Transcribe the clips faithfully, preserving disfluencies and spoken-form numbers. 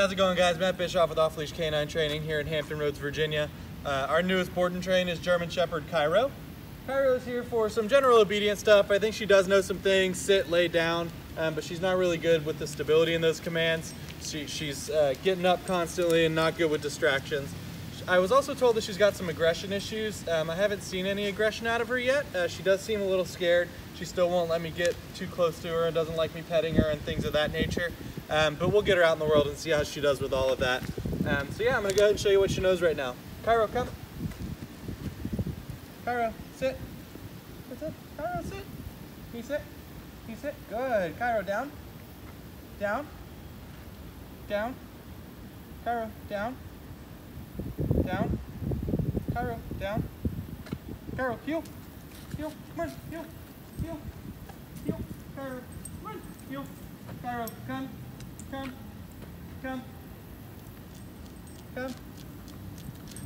how's it going, guys? Matt Bischoff with Off-Leash K nine Training here in Hampton Roads, Virginia. Uh, our newest board and train is German Shepherd Cairo. Cairo's here for some general obedience stuff. I think she does know some things, sit, lay down, um, but she's not really good with the stability in those commands. She, she's uh, getting up constantly and not good with distractions. I was also told that she's got some aggression issues. Um, I haven't seen any aggression out of her yet. Uh, she does seem a little scared. She still won't let me get too close to her and doesn't like me petting her and things of that nature. Um, but we'll get her out in the world and see how she does with all of that. Um, so yeah, I'm gonna go ahead and show you what she knows right now. Cairo, come. Cairo, sit. What's up? Cairo, sit. Can you sit? Can you sit? Good. Cairo, down. Down. Down. Cairo, down. Down. Cairo, down. Cairo, heel. Heel. Come on. Heel. Heel. Heel. Cairo. Come on. Heel. Cairo, come. Come. Come. Come.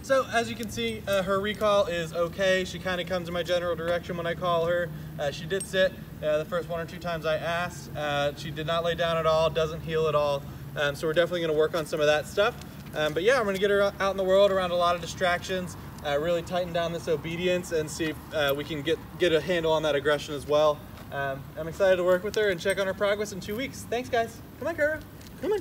So as you can see, uh, her recall is okay. She kind of comes in my general direction when I call her. Uh, she did sit uh, the first one or two times I asked. Uh, she did not lay down at all, doesn't heel at all. Um, so we're definitely gonna work on some of that stuff. Um, but yeah, I'm gonna get her out in the world around a lot of distractions, uh, really tighten down this obedience and see if uh, we can get, get a handle on that aggression as well. Um, I'm excited to work with her and check on her progress in two weeks. Thanks, guys. Come on, Cairo. Come on.